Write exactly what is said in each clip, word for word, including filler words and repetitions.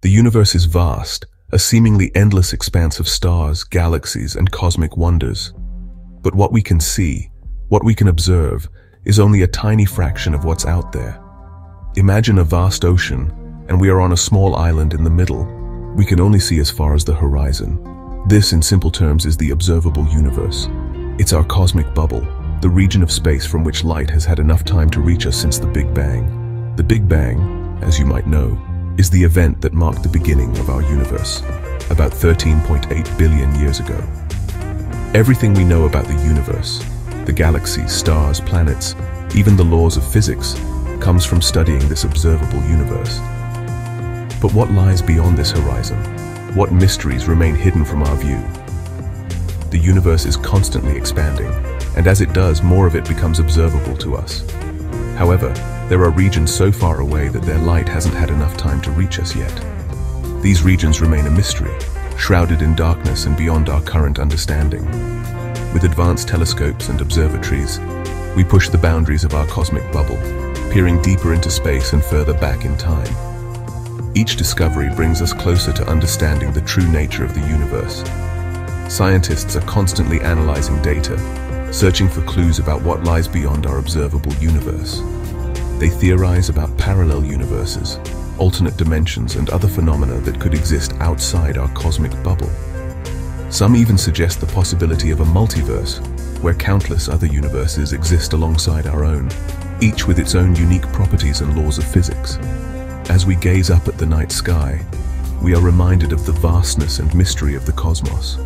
The universe is vast, a seemingly endless expanse of stars, galaxies, and cosmic wonders. But what we can see, what we can observe, is only a tiny fraction of what's out there. Imagine a vast ocean, and we are on a small island in the middle. We can only see as far as the horizon. This, in simple terms, is the observable universe. It's our cosmic bubble, the region of space from which light has had enough time to reach us since the Big Bang. The Big Bang, as you might know, is the event that marked the beginning of our universe, about thirteen point eight billion years ago. Everything we know about the universe, the galaxies, stars, planets, even the laws of physics, comes from studying this observable universe. But what lies beyond this horizon? What mysteries remain hidden from our view? The universe is constantly expanding, and as it does, more of it becomes observable to us. However, there are regions so far away that their light hasn't had enough time to reach us yet. These regions remain a mystery, shrouded in darkness and beyond our current understanding. With advanced telescopes and observatories, we push the boundaries of our cosmic bubble, peering deeper into space and further back in time. Each discovery brings us closer to understanding the true nature of the universe. Scientists are constantly analyzing data, searching for clues about what lies beyond our observable universe. They theorize about parallel universes, alternate dimensions, and other phenomena that could exist outside our cosmic bubble. Some even suggest the possibility of a multiverse, where countless other universes exist alongside our own, each with its own unique properties and laws of physics. As we gaze up at the night sky, we are reminded of the vastness and mystery of the cosmos.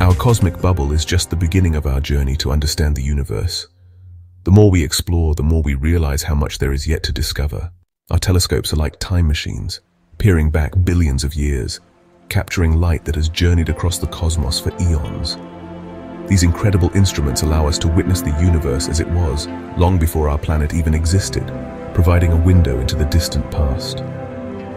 Our cosmic bubble is just the beginning of our journey to understand the universe. The more we explore, the more we realize how much there is yet to discover. Our telescopes are like time machines, peering back billions of years, capturing light that has journeyed across the cosmos for eons. These incredible instruments allow us to witness the universe as it was, long before our planet even existed, providing a window into the distant past.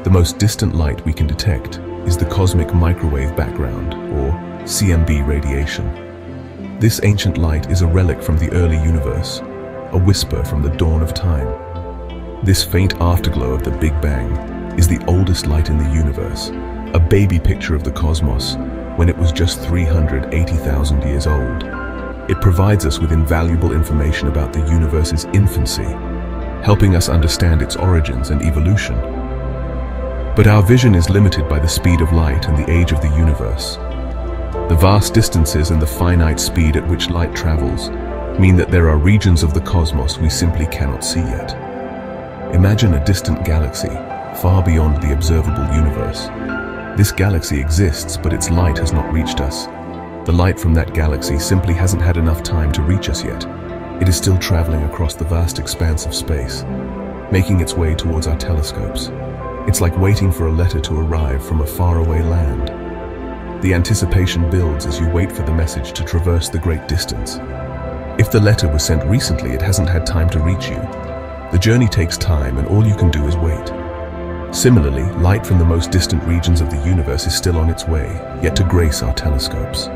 The most distant light we can detect is the Cosmic Microwave Background, or C M B radiation. This ancient light is a relic from the early universe, a whisper from the dawn of time. This faint afterglow of the Big Bang is the oldest light in the universe, a baby picture of the cosmos when it was just three hundred eighty thousand years old. It provides us with invaluable information about the universe's infancy, helping us understand its origins and evolution. But our vision is limited by the speed of light and the age of the universe. The vast distances and the finite speed at which light travels mean that there are regions of the cosmos we simply cannot see yet. Imagine a distant galaxy, far beyond the observable universe. This galaxy exists, but its light has not reached us. The light from that galaxy simply hasn't had enough time to reach us yet. It is still traveling across the vast expanse of space, making its way towards our telescopes. It's like waiting for a letter to arrive from a faraway land. The anticipation builds as you wait for the message to traverse the great distance. If the letter was sent recently, it hasn't had time to reach you. The journey takes time, and all you can do is wait. Similarly, light from the most distant regions of the universe is still on its way, yet to grace our telescopes.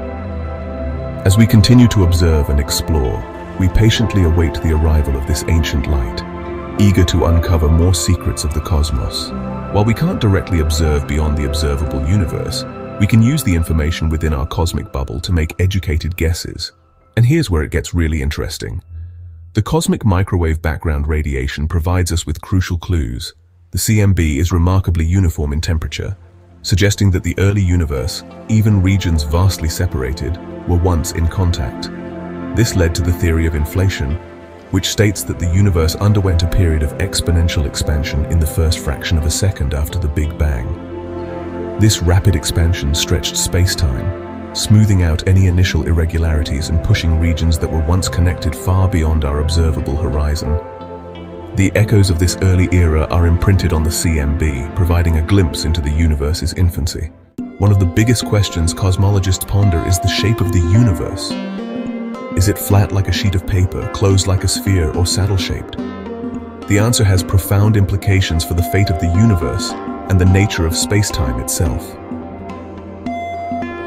As we continue to observe and explore, we patiently await the arrival of this ancient light, eager to uncover more secrets of the cosmos. While we can't directly observe beyond the observable universe, we can use the information within our cosmic bubble to make educated guesses. And here's where it gets really interesting. The cosmic microwave background radiation provides us with crucial clues. The C M B is remarkably uniform in temperature, suggesting that the early universe, even regions vastly separated, were once in contact. This led to the theory of inflation, which states that the universe underwent a period of exponential expansion in the first fraction of a second after the Big Bang. This rapid expansion stretched space-time, smoothing out any initial irregularities and pushing regions that were once connected far beyond our observable horizon. The echoes of this early era are imprinted on the C M B, providing a glimpse into the universe's infancy. One of the biggest questions cosmologists ponder is the shape of the universe. Is it flat like a sheet of paper, closed like a sphere, or saddle-shaped? The answer has profound implications for the fate of the universe and the nature of space-time itself.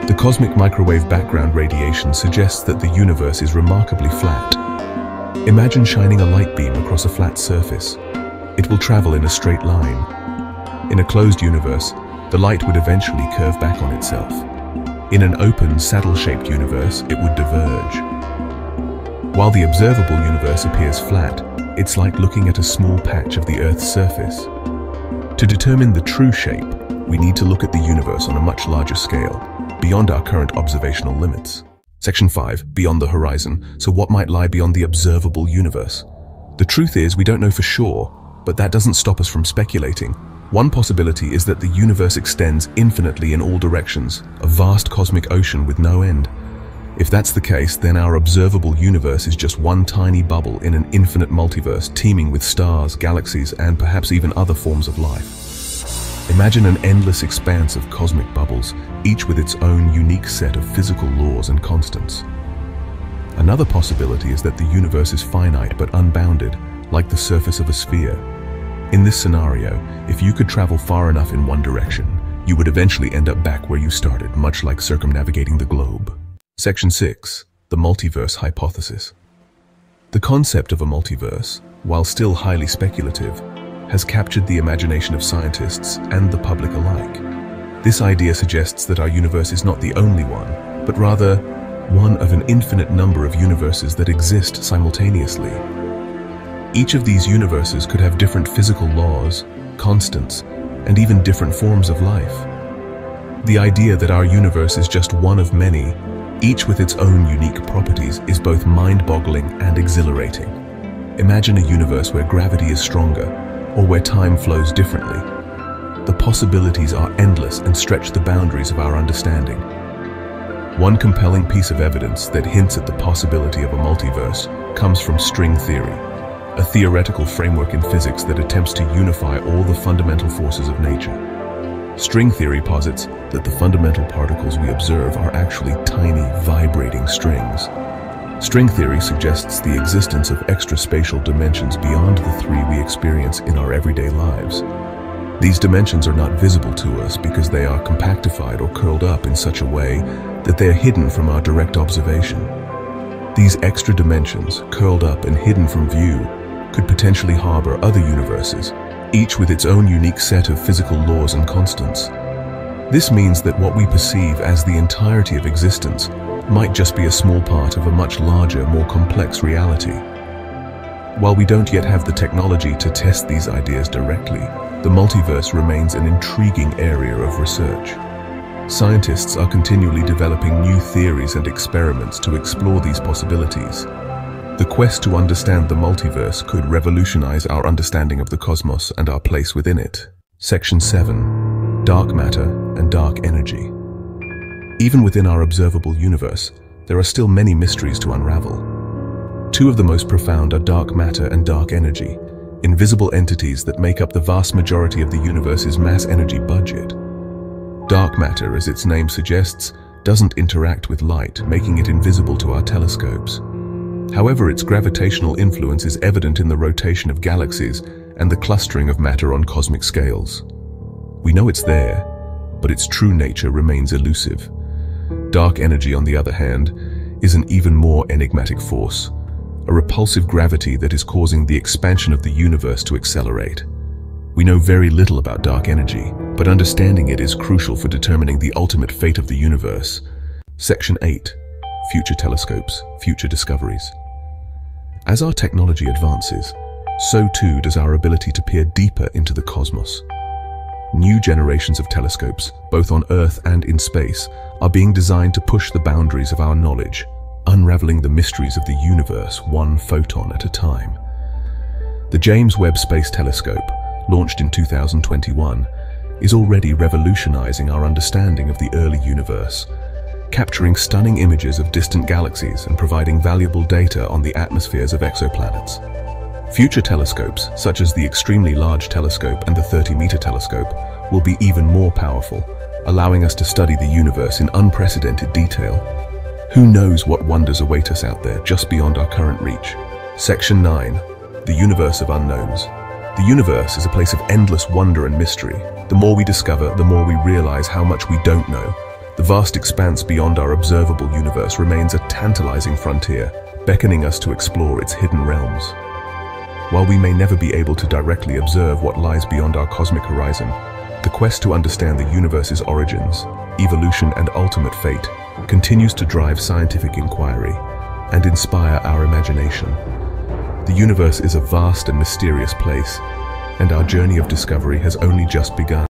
The cosmic microwave background radiation suggests that the universe is remarkably flat. Imagine shining a light beam across a flat surface. It will travel in a straight line. In a closed universe, the light would eventually curve back on itself. In an open, saddle-shaped universe, it would diverge. While the observable universe appears flat, it's like looking at a small patch of the Earth's surface. To determine the true shape, we need to look at the universe on a much larger scale, beyond our current observational limits. Section five, beyond the horizon. So what might lie beyond the observable universe? The truth is, we don't know for sure, but that doesn't stop us from speculating. One possibility is that the universe extends infinitely in all directions, a vast cosmic ocean with no end. If that's the case, then our observable universe is just one tiny bubble in an infinite multiverse teeming with stars, galaxies, and perhaps even other forms of life. Imagine an endless expanse of cosmic bubbles, each with its own unique set of physical laws and constants. Another possibility is that the universe is finite but unbounded, like the surface of a sphere. In this scenario, if you could travel far enough in one direction, you would eventually end up back where you started, much like circumnavigating the globe. Section six, the multiverse hypothesis. The concept of a multiverse, while still highly speculative, has captured the imagination of scientists and the public alike. This idea suggests that our universe is not the only one, but rather one of an infinite number of universes that exist simultaneously. Each of these universes could have different physical laws, constants, and even different forms of life. The idea that our universe is just one of many, each with its own unique properties, is both mind-boggling and exhilarating. Imagine a universe where gravity is stronger, or where time flows differently. The possibilities are endless and stretch the boundaries of our understanding. One compelling piece of evidence that hints at the possibility of a multiverse comes from string theory, a theoretical framework in physics that attempts to unify all the fundamental forces of nature. String theory posits that the fundamental particles we observe are actually tiny, vibrating strings. String theory suggests the existence of extraspatial dimensions beyond the three we experience in our everyday lives. These dimensions are not visible to us because they are compactified or curled up in such a way that they are hidden from our direct observation. These extra dimensions, curled up and hidden from view, could potentially harbor other universes, each with its own unique set of physical laws and constants. This means that what we perceive as the entirety of existence might just be a small part of a much larger, more complex reality. While we don't yet have the technology to test these ideas directly, the multiverse remains an intriguing area of research. Scientists are continually developing new theories and experiments to explore these possibilities. The quest to understand the multiverse could revolutionize our understanding of the cosmos and our place within it. Section seven, dark matter and dark energy. Even within our observable universe, there are still many mysteries to unravel. Two of the most profound are dark matter and dark energy, invisible entities that make up the vast majority of the universe's mass energy budget. Dark matter, as its name suggests, doesn't interact with light, making it invisible to our telescopes. However, its gravitational influence is evident in the rotation of galaxies and the clustering of matter on cosmic scales. We know it's there, but its true nature remains elusive. Dark energy, on the other hand, is an even more enigmatic force, a repulsive gravity that is causing the expansion of the universe to accelerate. We know very little about dark energy, but understanding it is crucial for determining the ultimate fate of the universe. Section eight, future telescopes, future discoveries. As our technology advances, so too does our ability to peer deeper into the cosmos. New generations of telescopes, both on Earth and in space, are being designed to push the boundaries of our knowledge, unraveling the mysteries of the universe one photon at a time. The James Webb Space Telescope, launched in two thousand twenty-one, is already revolutionizing our understanding of the early universe, capturing stunning images of distant galaxies and providing valuable data on the atmospheres of exoplanets. Future telescopes, such as the Extremely Large Telescope and the thirty meter Telescope, will be even more powerful, allowing us to study the universe in unprecedented detail. Who knows what wonders await us out there just beyond our current reach? Section nine, the universe of unknowns. The universe is a place of endless wonder and mystery. The more we discover, the more we realize how much we don't know. The vast expanse beyond our observable universe remains a tantalizing frontier, beckoning us to explore its hidden realms. While we may never be able to directly observe what lies beyond our cosmic horizon, The quest to understand the universe's origins, evolution, and ultimate fate continues to drive scientific inquiry and inspire our imagination. The universe is a vast and mysterious place, and our journey of discovery has only just begun.